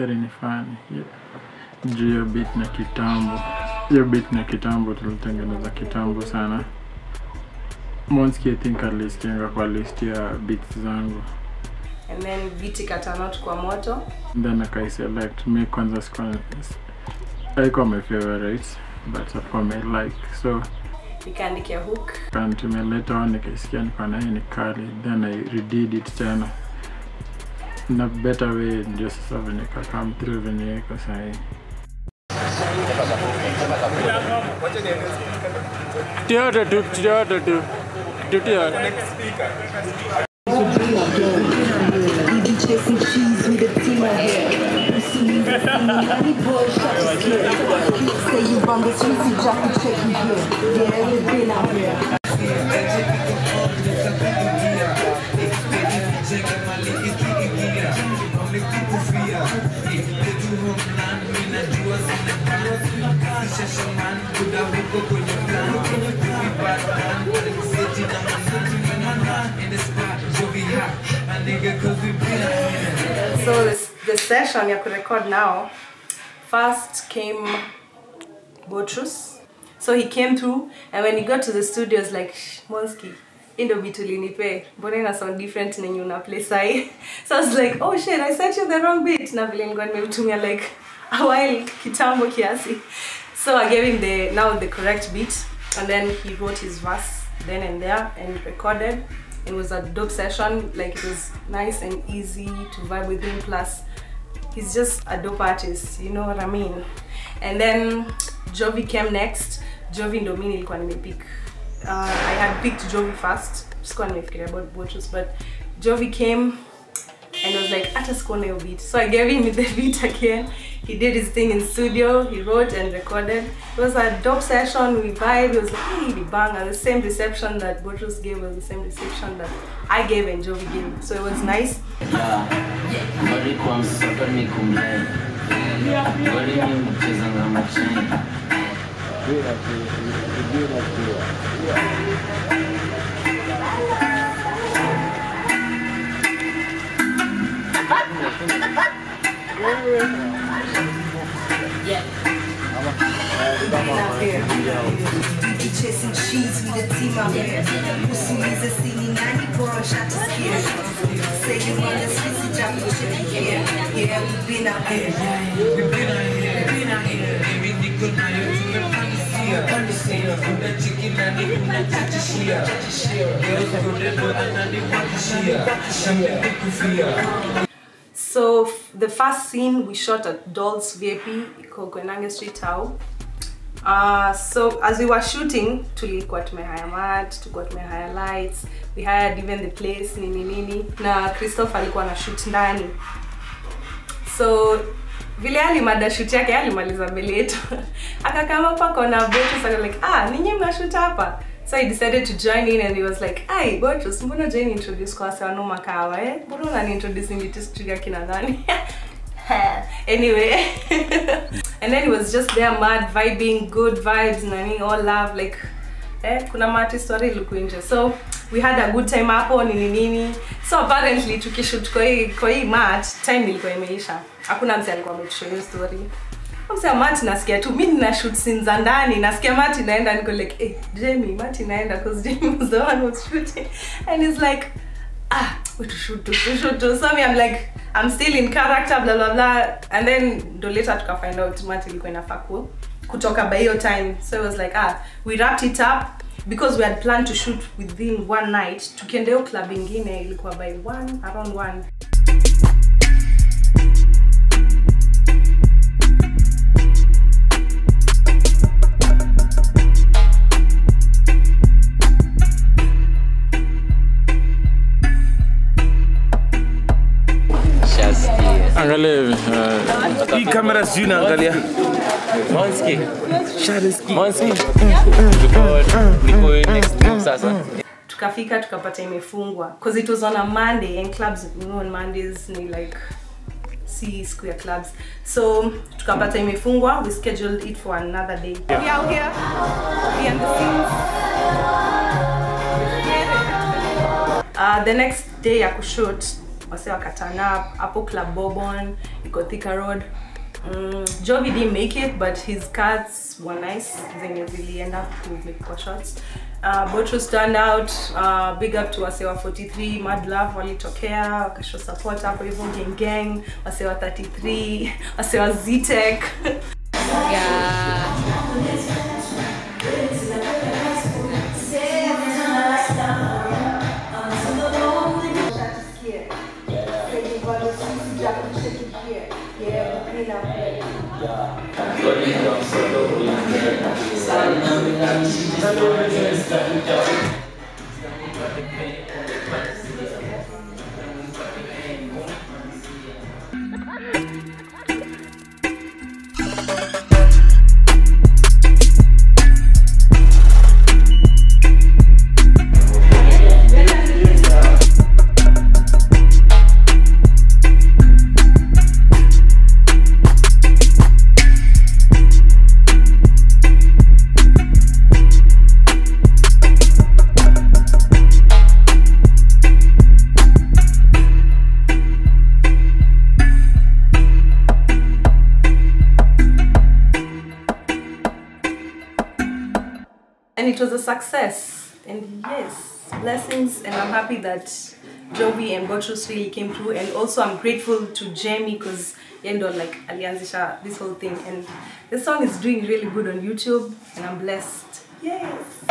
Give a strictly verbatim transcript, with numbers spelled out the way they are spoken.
Feri ni fani, yeah. Njio beat na kitambo. Hiyo beat na kitambo tulitengeneza kitambo sana. Monski I think alisikianga kwa list ya beats zangu. And then beat ikatanot kwa moto. And then I select me kwanza sikuwa haikuwa my favorites, but haikuwa my like, so nikaandikia hook. And to me later on nikaisikia nikuwa na hii nikali, then I redid it tena. Na better way ndio sasa venye ka come through venye iko sahi. Theater to theater to to theater. Cheese with a team of hair. You see me, any boy shot is clear. Say you run the streets, you jacket check you here. Yeah, you've been out here. So this, this session I could record now, first came Boutross. So he came through, and when he got to the studios, like, Monski, indo bitu linipe, mbona sound different na nyuna play sai. So I was like, oh shit, I sent you the wrong beat. Na vile nilikuwa nimetumia like a while kitambo kiasi. So I gave him the now the correct beat, and then he wrote his verse then and there and recorded. It was a dope session, like it was nice and easy to vibe with him, plus he's just a dope artist, you know what I mean? And then Jovie came next. Jovie and Dominic when we pick. Uh, I had picked Jovie first, just going to forget about Boutross, but Jovie came and I was like, at a score beat. So I gave him the beat again. He did his thing in studio, he wrote and recorded. It was a dope session, we vibed, it was like, hey, bang, and the same reception that Boutross gave was the same reception that I gave and Jovie gave. So it was nice. Yeah. Chasing cheese with a team out here. Pussy is a singing and you a shot to here. Say you want a sweet job to check here. Yeah, we've been out here. We've been out here. We've been out here. Everything good now. You're understand. That chicken and you not touch the sheer. Girls who never. So the first scene we shot at Dalt's V I P, Iko Gwananga Street Tower. Uh, so as we were shooting, tulikuwa tumehire mat, tulikuwa tumehire lights, we hired even the place, nini nini. Na Christopher alikuwa na shoot ndani. So vile alimada shoot yake alimaliza mbele yetu. Akakama hapa kona Boutross and like, ah, ninyi mnashoot hapa. So I decided to join in and he was like, "Hey, Boutross, mbona Jane introduce kwa sawa no makawa eh? Mbona unaniintroduce mimi tu studio kina nani?" Anyway. And then he was just there mad vibing, good vibes, nani, all love, like eh kuna Marty story lukuinja. So we had a good time hapo nini nini. So apparently tukishoot kwa hii kwa hii mat, time ilikuwa imeisha. Hakuna mtu alikuwa ametushow story. Msa Marty nasikia tu, mimi nina shoot scenes za ndani, nasikia Marty naenda niko like, eh, Jamie, Marty naenda cause Jamie was the one who's shooting. And he's like, ah, we to shoot, we to shoot. So me, I'm like, I'm still in character, blah, blah, blah. And then, do later tuka find out Marty ilikuwa inafaku, kutoka by your time. So it was like, ah, we wrapped it up because we had planned to shoot within one night. Tukendeo club ingine ilikuwa by one, around one. Angalia hii kamera zina angalia Monski Sharise Monski niko next clip sasa tukafika tukapata imefungwa because it was on a Monday and clubs you know, on Mondays ni like see square clubs so tukapata imefungwa we scheduled it for another day we are here we are the scenes uh, the next day I could shoot Asewa Katana, Apple Club Bobon, Iko Thika Road. Um, Jovie didn't make it, but his cards were nice. Then you really end up to make four shots. Uh, Boutross turned out. Uh, big up to Asewa forty-three, Mad Love, Walito Kea, Kasho Supporter, Gang Gang, Asewa thirty-three, Asewa Ztech. Yeah. And it was a success, and yes, blessings, and I'm happy that Jovie and Boutross really came through, and also I'm grateful to Jamie because Yendo like alianzisha this whole thing, and the song is doing really good on YouTube, and I'm blessed. Yes.